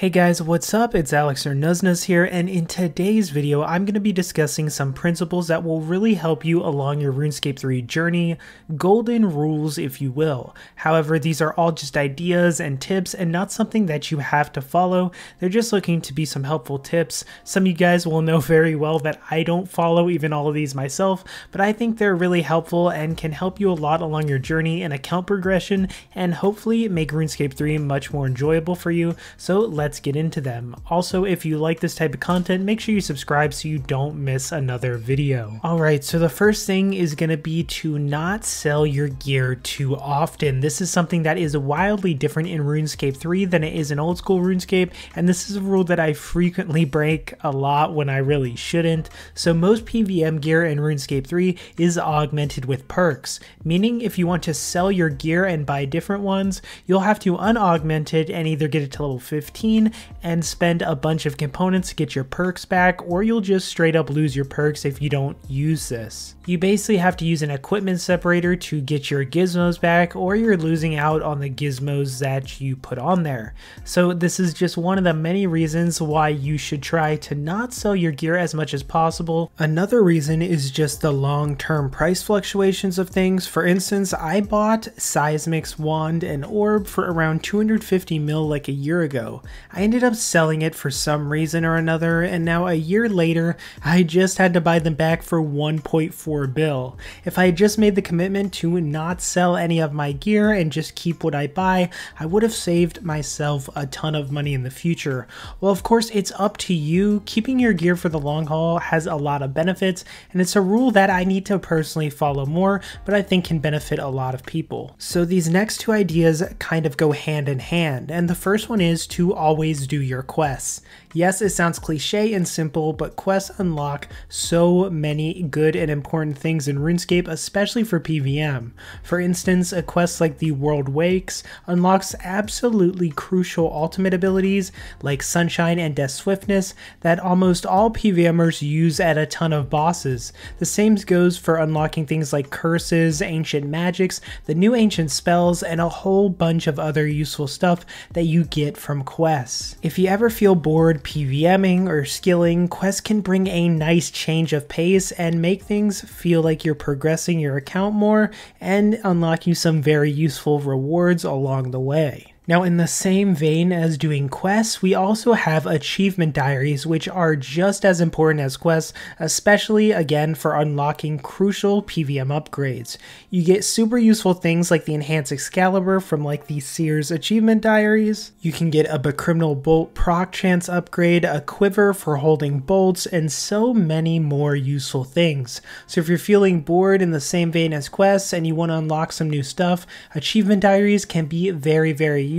Hey guys, what's up? It's Alex or Nuznuz here, and in today's video I'm going to be discussing some principles that will really help you along your RuneScape 3 journey, golden rules if you will. However, these are all just ideas and tips and not something that you have to follow. They're just looking to be some helpful tips. Some of you guys will know very well that I don't follow even all of these myself, but I think they're really helpful and can help you a lot along your journey and account progression and hopefully make RuneScape 3 much more enjoyable for you. So let's get into them. Also, if you like this type of content, make sure you subscribe so you don't miss another video. Alright, so the first thing is going to be to not sell your gear too often. This is something that is wildly different in RuneScape 3 than it is in Old School RuneScape, and this is a rule that I frequently break a lot when I really shouldn't. So most PVM gear in RuneScape 3 is augmented with perks, meaning if you want to sell your gear and buy different ones, you'll have to unaugment it and either get it to level 15 and spend a bunch of components to get your perks back, or you'll just straight up lose your perks if you don't use this. You basically have to use an equipment separator to get your gizmos back, or you're losing out on the gizmos that you put on there. So this is just one of the many reasons why you should try to not sell your gear as much as possible. Another reason is just the long-term price fluctuations of things. For instance, I bought Seismix Wand and Orb for around 250 mil like a year ago. I ended up selling it for some reason or another, and now a year later, I just had to buy them back for 1.4 bill. If I had just made the commitment to not sell any of my gear and just keep what I buy, I would have saved myself a ton of money in the future. Well, of course, it's up to you. Keeping your gear for the long haul has a lot of benefits, and it's a rule that I need to personally follow more, but I think can benefit a lot of people. So these next two ideas kind of go hand in hand, and the first one is to always do your quests. Yes, it sounds cliche and simple, but quests unlock so many good and important things in RuneScape, especially for PVM. For instance, a quest like The World Wakes unlocks absolutely crucial ultimate abilities like Sunshine and Death Swiftness that almost all PVMers use at a ton of bosses. The same goes for unlocking things like curses, ancient magics, the new ancient spells, and a whole bunch of other useful stuff that you get from quests. If you ever feel bored PVMing or skilling, quests can bring a nice change of pace and make things feel like you're progressing your account more and unlock you some very useful rewards along the way. Now, in the same vein as doing quests, we also have achievement diaries, which are just as important as quests, especially again for unlocking crucial PVM upgrades. You get super useful things like the Enhanced Excalibur from like the Seers Achievement Diaries. You can get a Bacriminal Bolt proc chance upgrade, a quiver for holding bolts, and so many more useful things. So if you're feeling bored in the same vein as quests and you want to unlock some new stuff, achievement diaries can be very, very useful.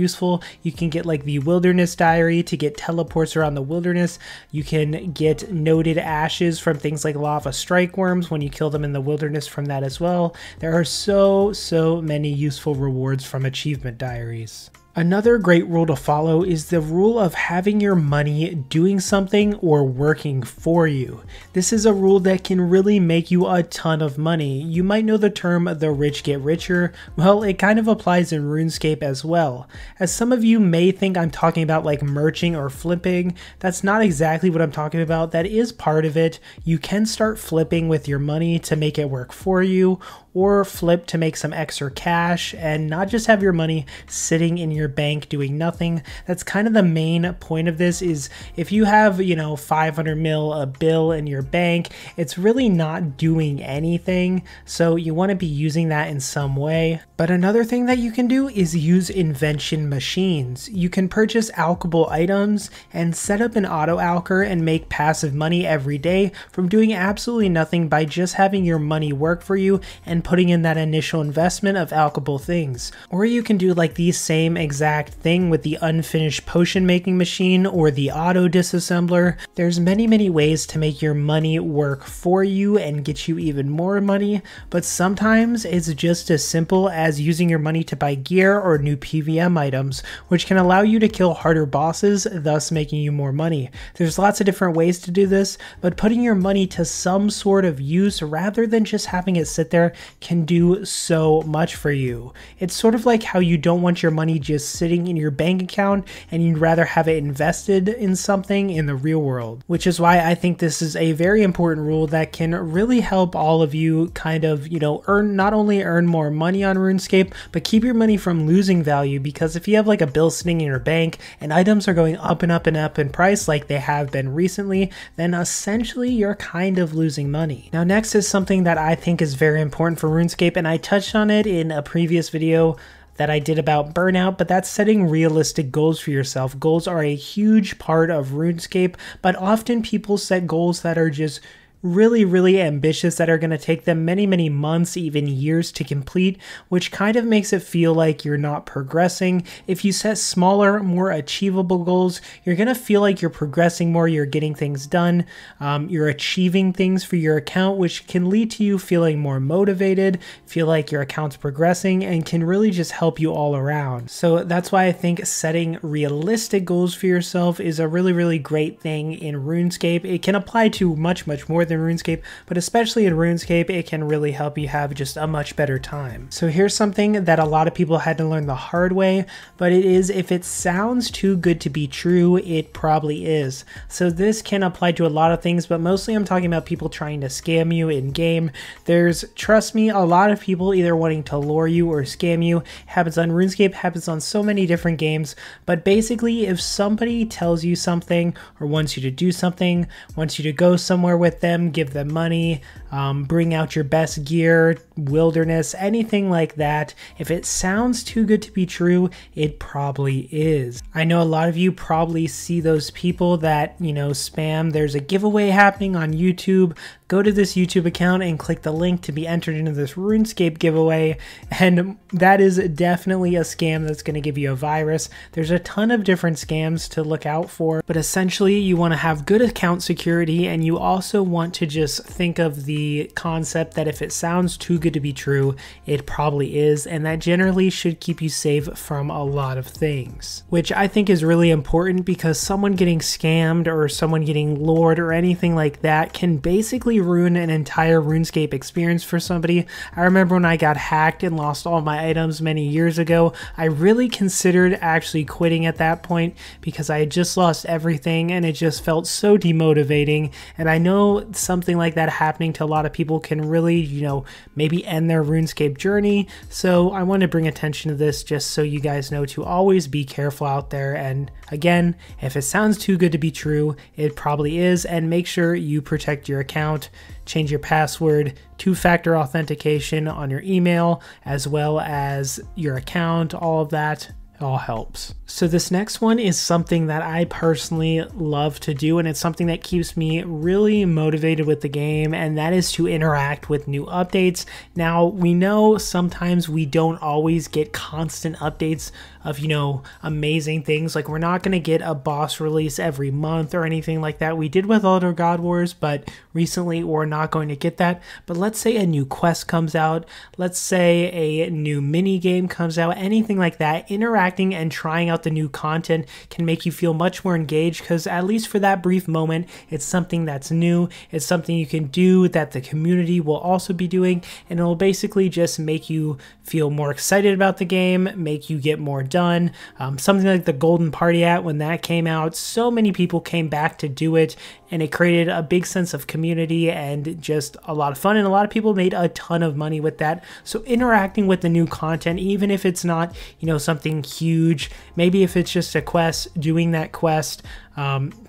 You can get like the Wilderness Diary to get teleports around the wilderness. You can get noted ashes from things like lava strike worms when you kill them in the wilderness from that as well. There are so many useful rewards from achievement diaries. Another great rule to follow is the rule of having your money doing something or working for you. This is a rule that can really make you a ton of money. You might know the term the rich get richer. Well, it kind of applies in RuneScape as well. As some of you may think I'm talking about like merching or flipping, that's not exactly what I'm talking about. That is part of it. You can start flipping with your money to make it work for you, or flip to make some extra cash and not just have your money sitting in your bank doing nothing. That's kind of the main point of this is if you have, 500 mil a bill in your bank, it's really not doing anything. So you want to be using that in some way. But another thing that you can do is use invention machines. You can purchase alchable items and set up an auto alcher and make passive money every day from doing absolutely nothing by just having your money work for you and putting in that initial investment of alchable things. Or you can do like the same exact thing with the unfinished potion making machine or the auto disassembler. There's many ways to make your money work for you and get you even more money, but sometimes it's just as simple as using your money to buy gear or new PVM items, which can allow you to kill harder bosses, thus making you more money. There's lots of different ways to do this, but putting your money to some sort of use rather than just having it sit there can do so much for you. It's sort of like how you don't want your money just sitting in your bank account and you'd rather have it invested in something in the real world, which is why I think this is a very important rule that can really help all of you kind of, you know, not only earn more money on RuneScape, but keep your money from losing value, because if you have like a bill sitting in your bank and items are going up and up and up in price like they have been recently, then essentially you're kind of losing money. Now next is something that I think is very important for RuneScape, and I touched on it in a previous video that I did about burnout, but that's setting realistic goals for yourself. Goals are a huge part of RuneScape, but often people set goals that are just really ambitious, that are going to take them many months, even years to complete, which kind of makes it feel like you're not progressing. If you set smaller, more achievable goals, you're going to feel like you're progressing more, you're getting things done, you're achieving things for your account, which can lead to you feeling more motivated, feel like your account's progressing, and can really just help you all around. So that's why I think setting realistic goals for yourself is a really great thing in RuneScape. It can apply to much more than RuneScape, but especially in RuneScape, it can really help you have just a much better time. So here's something that a lot of people had to learn the hard way, but it is, if it sounds too good to be true, it probably is. So this can apply to a lot of things, but mostly I'm talking about people trying to scam you in game. There's, trust me, a lot of people either wanting to lure you or scam you. It happens on RuneScape, happens on so many different games, but basically if somebody tells you something or wants you to do something, wants you to go somewhere with them, give them money, bring out your best gear, wilderness, anything like that, if it sounds too good to be true, it probably is. I know a lot of you probably see those people that, you know, spam. There's a giveaway happening on YouTube, go to this YouTube account and click the link to be entered into this RuneScape giveaway, and that is definitely a scam that's going to give you a virus. There's a ton of different scams to look out for, but essentially you want to have good account security, and you also want to just think of the concept that if it sounds too good to be true, it probably is, and that generally should keep you safe from a lot of things, which I think is really important, because someone getting scammed or someone getting lured or anything like that can basically ruin an entire RuneScape experience for somebody. I remember when I got hacked and lost all my items many years ago, I really considered actually quitting at that point, because I had just lost everything and it just felt so demotivating. And I know something like that happening to a lot of people can really, you know, maybe end their RuneScape journey. So I want to bring attention to this just so you guys know to always be careful out there. And again, if it sounds too good to be true, it probably is. And make sure you protect your account, change your password, two-factor authentication on your email, as well as your account, all of that. All helps. So this next one is something that I personally love to do, and it's something that keeps me really motivated with the game, and that is to interact with new updates. Now we know sometimes we don't always get constant updates of, you know, amazing things. Like we're not going to get a boss release every month or anything like that. We did with Elder God Wars, but recently we're not going to get that. But let's say a new quest comes out, let's say a new mini game comes out, anything like that. Interacting and trying out the new content can make you feel much more engaged, because at least for that brief moment, it's something that's new, it's something you can do that the community will also be doing, and it'll basically just make you feel more excited about the game, make you get more done. Something like the Golden Party app, when that came out, so many people came back to do it, and it created a big sense of community and just a lot of fun, and a lot of people made a ton of money with that. So interacting with the new content, even if it's not, you know, something huge, maybe if it's just a quest, doing that quest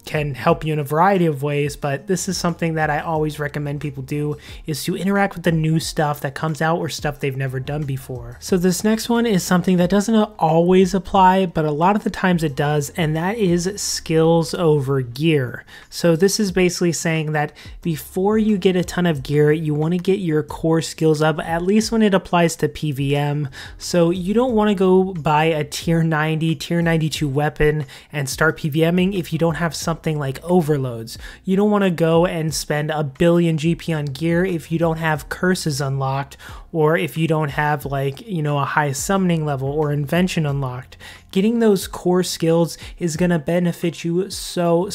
can help you in a variety of ways. But this is something that I always recommend people do, is to interact with the new stuff that comes out or stuff they've never done before. So this next one is something that doesn't always apply, but a lot of the times it does, and that is skills over gear. So this is basically saying that before you get a ton of gear, you want to get your core skills up, at least when it applies to PVM. So you don't want to go buy a tier 90, tier 92 weapon and start PVMing if you don't have something like overloads. You don't want to go and spend a billion GP on gear if you don't have curses unlocked, or if you don't have, like, you know, a high summoning level or invention unlocked. Getting those core skills is going to benefit you so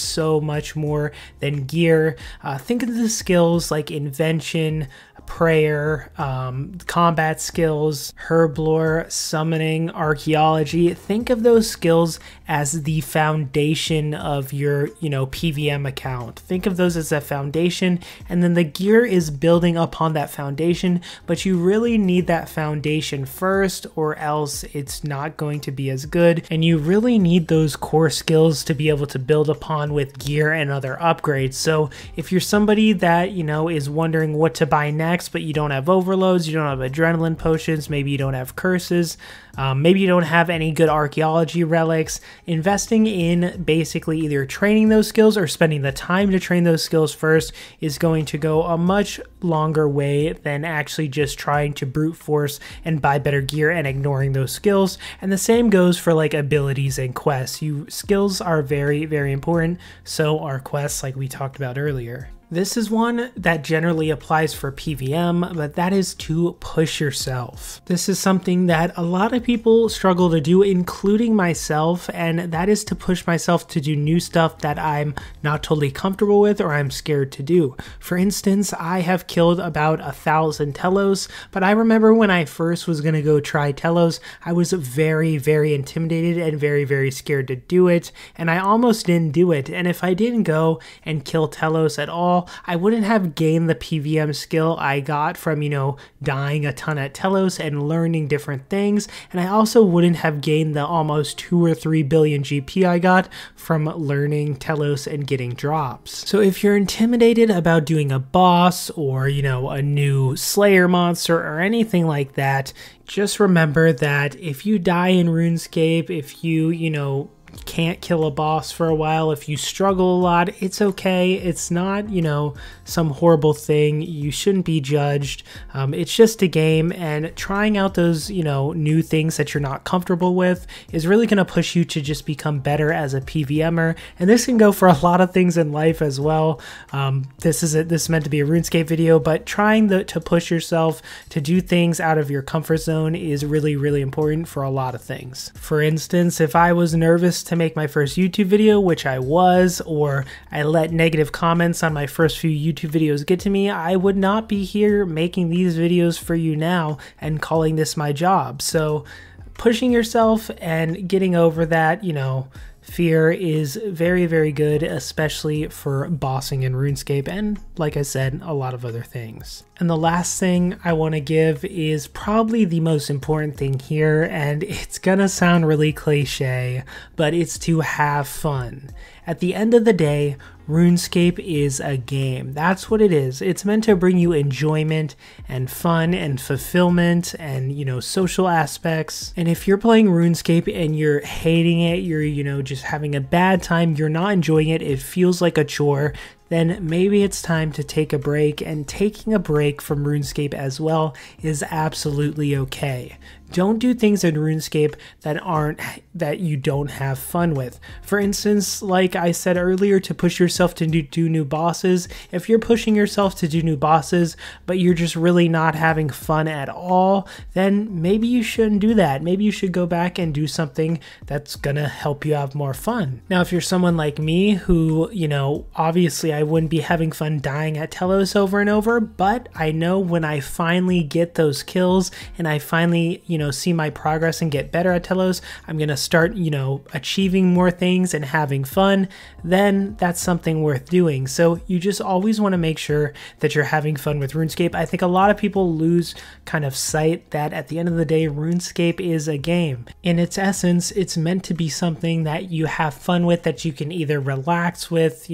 much more than gear. Think of the skills like invention, prayer, combat skills, herblore, summoning, archaeology. Think of those skills as the foundation of your, PVM account. Think of those as a foundation, and then the gear is building upon that foundation, but you really need that foundation first or else it's not going to be as good. And you really need those core skills to be able to build upon with gear and other upgrades. So if you're somebody that, is wondering what to buy next, but you don't have overloads, you don't have adrenaline potions, maybe you don't have curses, maybe you don't have any good archaeology relics, investing in basically either training those skills or spending the time to train those skills first is going to go a much longer way than actually just trying to brute force and buy better gear and ignoring those skills. And the same goes for like abilities and quests. Skills are very, very important. So are quests, like we talked about earlier. This is one that generally applies for PVM, but that is to push yourself. This is something that a lot of people struggle to do, including myself, and that is to push myself to do new stuff that I'm not totally comfortable with or I'm scared to do. For instance, I have killed about 1,000 Telos, but I remember when I first was gonna go try Telos, I was very, very intimidated and very, very scared to do it, and I almost didn't do it. And if I didn't go and kill Telos at all, I wouldn't have gained the PVM skill I got from, dying a ton at Telos and learning different things. And I also wouldn't have gained the almost 2 or 3 billion GP I got from learning Telos and getting drops. So if you're intimidated about doing a boss or, a new Slayer monster or anything like that, just remember that if you die in RuneScape, if you, can't kill a boss for a while, if you struggle a lot, it's okay. It's not, some horrible thing. You shouldn't be judged. It's just a game, and trying out those, new things that you're not comfortable with is really going to push you to just become better as a PVMer. And this can go for a lot of things in life as well. This is meant to be a RuneScape video, but trying to push yourself to do things out of your comfort zone is really, really important for a lot of things. For instance, if I was nervous to make my first YouTube video, which I was, or I let negative comments on my first few YouTube videos get to me, I would not be here making these videos for you now and calling this my job. So pushing yourself and getting over that, fear is very, very good, especially for bossing in RuneScape and, like I said, a lot of other things. And the last thing I want to give is probably the most important thing here, and it's gonna sound really cliche, but it's to have fun. At the end of the day, RuneScape is a game. That's what it is. It's meant to bring you enjoyment and fun and fulfillment and, social aspects. And if you're playing RuneScape and you're hating it, you're, just having a bad time, you're not enjoying it, it feels like a chore, then maybe it's time to take a break, and taking a break from RuneScape as well is absolutely okay. Don't do things in RuneScape that you don't have fun with. For instance, like I said earlier, to push yourself to do new bosses. If you're pushing yourself to do new bosses, but you're just really not having fun at all, then maybe you shouldn't do that. Maybe you should go back and do something that's gonna help you have more fun. Now, if you're someone like me who, obviously I wouldn't be having fun dying at Telos over and over, but I know when I finally get those kills and I finally, see my progress and get better at Telos, I'm gonna start, achieving more things and having fun, then that's something worth doing. So you just always wanna make sure that you're having fun with RuneScape. I think a lot of people lose kind of sight that at the end of the day, RuneScape is a game. In its essence, it's meant to be something that you have fun with, that you can either relax with,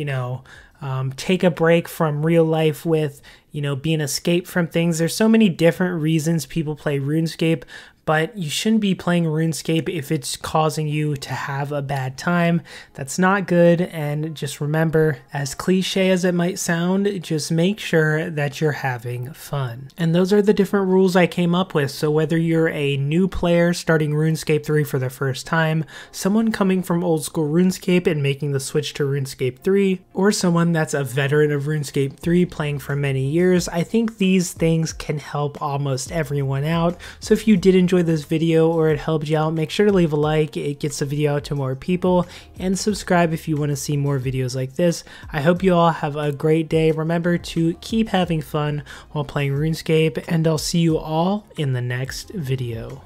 take a break from real life with, be an escape from things. There's so many different reasons people play RuneScape, but you shouldn't be playing RuneScape if it's causing you to have a bad time. That's not good. And just remember, as cliche as it might sound, just make sure that you're having fun. And those are the different rules I came up with. So whether you're a new player starting RuneScape 3 for the first time, someone coming from Old School RuneScape and making the switch to RuneScape 3, or someone that's a veteran of RuneScape 3 playing for many years, years, I think these things can help almost everyone out. So if you did enjoy this video or it helped you out, make sure to leave a like. It gets the video out to more people, and subscribe if you want to see more videos like this. I hope you all have a great day. Remember to keep having fun while playing RuneScape, and I'll see you all in the next video.